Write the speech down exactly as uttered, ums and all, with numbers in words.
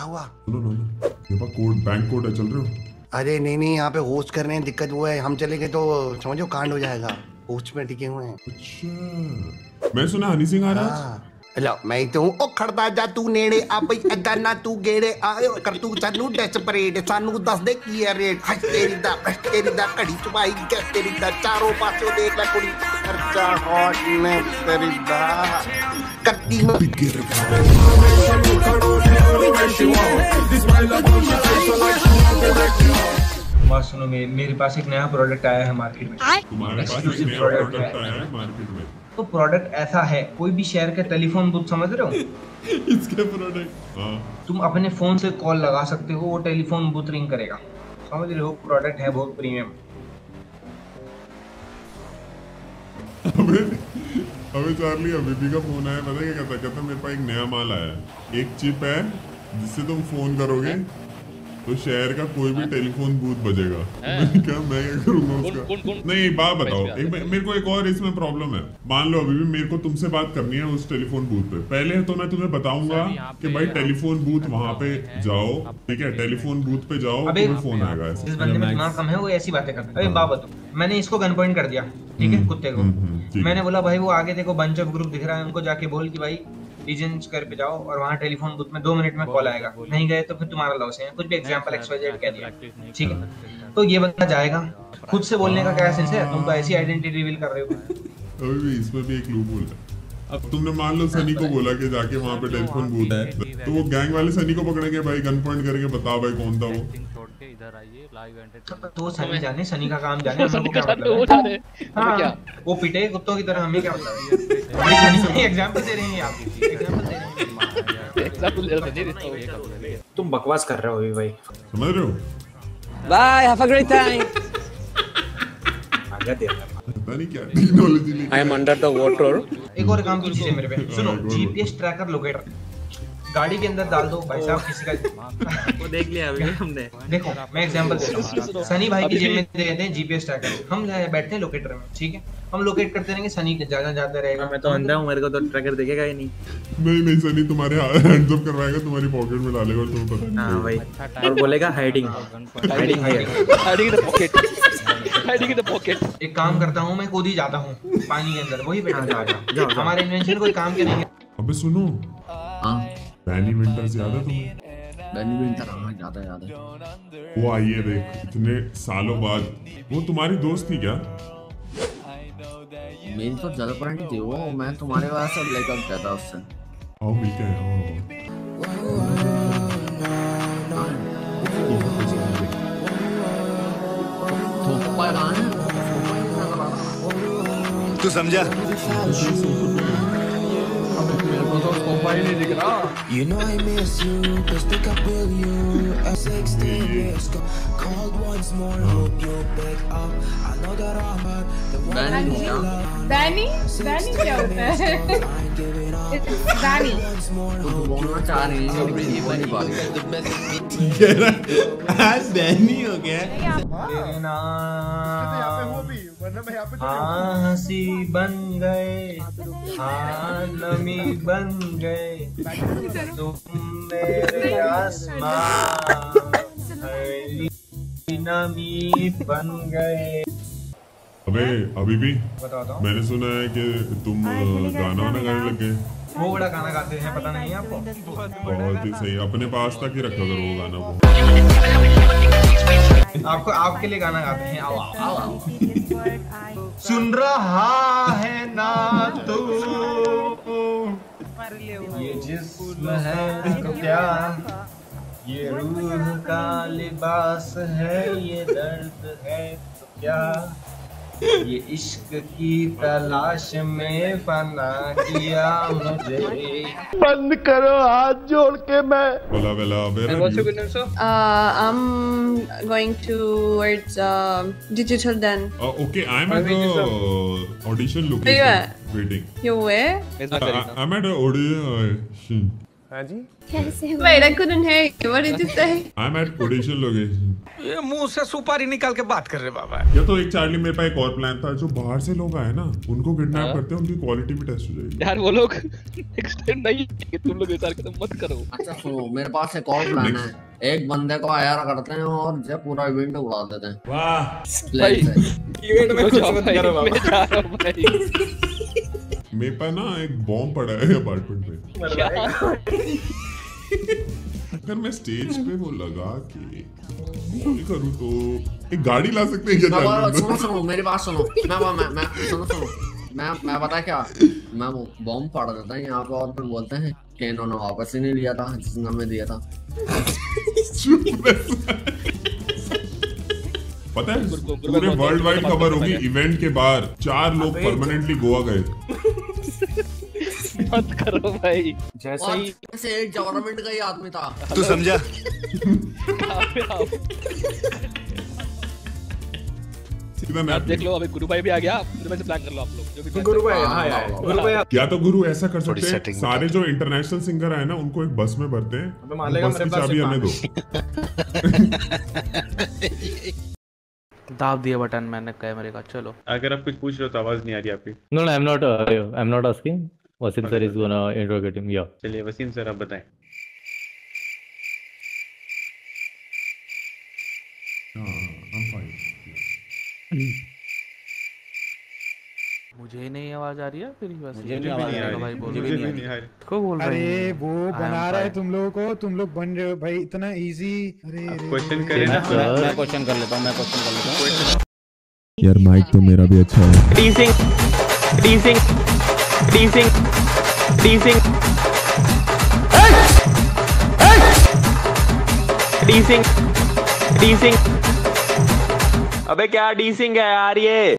क्या हुआ? लो लो लो ये कोड बैंक कोड है, चल रहे हो? अरे नहीं नहीं यहाँ पे होस्ट करने में दिक्कत वो है, हम चले गए तो समझो कांड हो जाएगा, होस्ट में टिके हुए हैं। अच्छा मैं सुना हनी सिंह आ रहा है। हेलो मैं तो हूं ओ खड़दा जा तू नेड़े आ भाई अदाना तू गेड़े आए कर तू चालू डेस्परेट सानू दस दे की है रेट हट तेरी दा तेरी दा कड़ी चुबाई क्या तेरी दा चारों पासों देख ले कुड़ी खर्चा हॉट ने तेरी दा करती मैं बिगड़ रहा हूं। सुनो मैं मेरे पास एक नया प्रोडक्ट आया है मार्केट में। तुम्हारे पास एक नया प्रोडक्ट आया है मार्केट में? तो प्रोडक्ट ऐसा है, कोई भी शहर का टेलीफोन बूथ समझ रहे हो इसके प्रोडक्ट। हाँ। तुम अपने फोन से कॉल लगा सकते हो, वो टेलीफोन बूथ रिंग करेगा, समझ रहे हो? प्रोडक्ट है बहुत प्रीमियम। अबे अबे चार्ली अभी का फोन आया, पता क्या कहता कहता मेरे पास एक नया माल आया है, एक चिप है जिससे तुम फोन करोगे तो शहर का कोई भी टेलीफोन बूथ बजेगा। मैं क्या मैं क्या करूंगा उसका? कौन, कौन, नहीं बात बताओ, एक मेरे को एक और इसमें प्रॉब्लम है। मान लो अभी भी मेरे को तुमसे बात करनी है उस टेलीफोन बूथ पे, पहले तो मैं तुम्हें बताऊंगा कि भाई टेलीफोन बूथ वहाँ पे जाओ, ठीक है? टेलीफोन बूथ पे जाओ, तुम्हें फोन आएगा। इस बंदे में दिमाग कम है, वो ऐसी बातें करता है। अबे बात बताओ, मैंने इसको गन पॉइंट कर दिया, ठीक है, कुत्ते को। मैंने बोला भाई वो आगे देखो बंच ऑफ ग्रुप दिख रहा है, उनको जाके बोल कि भाई रीजन स्क्वायर पे जाओ और वहाँ टेलीफोन बूथ में दो मिनट में कॉल आएगा, नहीं गए तो फिर तुम्हारा लॉस है। कुछ भी एग्जांपल एक्सवाइजेड कह दिया, ठीक है? तो ये बंदा जाएगा, खुद से बोलने का क्या सेंस है? तुम तो ऐसी आइडेंटिटी रिवील कर रहे हो। अभी भी इसमें भी एक लूप होल है। अब तुमने मान लो सनी को बोला कि जाके वहाँ पे टेलीफोन बूथ है, तो वो गैंग वाले सनी को पकड़ेंगे, भाई गन पॉइंट करके बताओ भाई कौन था वो। इधर आइए लाइव एंटरटेनमेंट। तो सनी जाने, सनी का काम जाने, हमको क्या मतलब है? हां क्या वो पिटे कुत्तों की तरह, हमें क्या मतलब है? सनी एग्जांपल दे रहे हैं, आप एग्जांपल दे रहे हैं, एग्जांपल दे रहे हो। तुम बकवास कर रहे हो अभी भाई, समझ रहे हो? Bye have a great time. आगे दे पता नहीं क्या technology. I am under the water. एक और काम की चीज है मेरे पे, सुनो जीपीएस ट्रैकर लोकेटर गाड़ी के अंदर डाल दो भाई साहब, किसी का वो देख लिया अभी हमने। देखो मैं एग्जांपल दे रहा हूं, सनी भाई की जिम में दे देते हैं जीपीएस ट्रैकर, हम बैठते हैं लोकेटर में, ठीक है? हम लोकेट करते रहेंगे, सनी जाना जाता रहेगा। मैं तो अंधा हूं, मेरे को तो ट्रैकर देखेगा ही नहीं। नहीं नहीं सनी तुम्हारे हैंड्स अप करवाएगा, तुम्हारी पॉकेट में डालेगा और तुम्हें पता। हां भाई, और बोलेगा hiding hiding hiding the pocket hiding the pocket. एक काम करता हूं, मैं खुद ही जाता हूं पानी के अंदर, वही बैठा जाएगा, हमारे इन्वेंशन कोई काम के नहीं है। अबे सुनो, हां बैनी विंटर से याद है तुम्हें? बैनी विंटर याद है, याद है। वो आई है देख, इतने सालों बाद। वो तुम्हारी दोस्त थी क्या? मेरी तो ज़्यादा पुरानी थी वो, मैं तुम्हारे पास अब लेकर जाता उससे। आओ मिलते हैं। तू समझा? You know I miss you, just think I feel you. At sixteen years ago, called once more, hope you pick up. I know that I'm hurt. Danny, Danny, Danny, क्या होता है? Danny. तो बोलना चाह रही है अपनी जीवन की बात। आज Danny हो गया। ना आसी बन गए, आलमी बन गए, तुम मेरे आसमान बन गए। अबे अभी भी मैंने सुना है कि तुम गाना वाना गाने लग गए। वो बड़ा गाना गाते हैं, पता नहीं है आपको? बहुत ही सही, अपने पास तक ही रखा करो गाना वो। आपको आपके लिए गाना गाते हैं। आओ आओ आओ। सुन रहा है ना तू ये जिस्म है तो क्या, ये रूह का लिबास है, ये दर्द है तो क्या, ये इश्क की तलाश में फना किया मुझे। बंद करो हाथ जोड़ के। मैं बोला बोला I am going towards digital then. Okay I am at the audition location waiting. You where? I am at audition. हाँ जी कैसे wait, I couldn't hear you. What did you say? I'm at audition location. ये मुंह से सुपारी निकाल के बात कर रहे बाबा। ये तो एक चार्ली मेरे पास एक और प्लान था, जो बाहर से लोग आए ना उनको किडनैप करते हैं, उनकी क्वालिटी भी टेस्ट हो जाएगी। यार वो लोग एक्सटेंड नहीं कि तुम लोग विचार करते मत करो। अच्छा सुनो मेरे पास एक और प्लान है, एक बंदे को आयर करते हैं और जब पूरा इवेंट उड़ा देते हैं। वाह इवेंट में कुछ मत करो बाबा। मेरे पास ना एक बॉम्ब पड़ा है अपार्टमेंट में। अगर मैं स्टेज पे वो लगा के करूँ तो एक गाड़ी ला सकते हैं क्या? सुनो सुनो मेरी बात सुनो, मैं मैं मैं सुनो सुनो मैं मैं पता क्या, मैं वो बॉम्ब पड़ा देता है यहाँ पे और फिर बोलते हैं कि इन्होंने वापस ही नहीं लिया था जिसने हमें दिया था। पता है पूरे वर्ल्ड वाइड खबर होगी इवेंट के बाद चार लोग परमानेंटली गोवा गए। मत करो भाई। जैसे ही जैसे एक गवर्नमेंट का ही आदमी था तू समझा। आप देख लो अभी गुरु भाई भी आ गया, गुरु भाई से प्लान कर लो आप लोग जो भी गुरु भाई। हाँ यार गुरु भाई क्या तो गुरु ऐसा कर सकते हैं सारे जो इंटरनेशनल सिंगर आए ना उनको एक बस में भरते हैं, बस की चाबी हमें दो। दाब दिया बटन मैंने कैमरे का। चलो अगर आप कुछ पूछ रहे हो तो आवाज नहीं आ रही आपकी। No I am not I am not asking. Wasim sir is gonna interrogate him. या चलिए वसीम सर आप बताएं। मुझे नहीं आवाज आ रही है फिर मुझे भी नहीं आ रही मुझे भी नहीं आ रही को बोल रहे हैं। अरे वो बना रहा है तुम लोगों को, तुम लोग बन रहे हो भाई इतना इजी। अरे क्वेश्चन करें ना, मैं क्वेश्चन कर लेता हूं मैं क्वेश्चन कर लेता हूं यार माइक तो मेरा भी अच्छा है। D Singh D Singh D Singh D Singh D Singh D Singh अबे क्या डी सिंह है यार ये।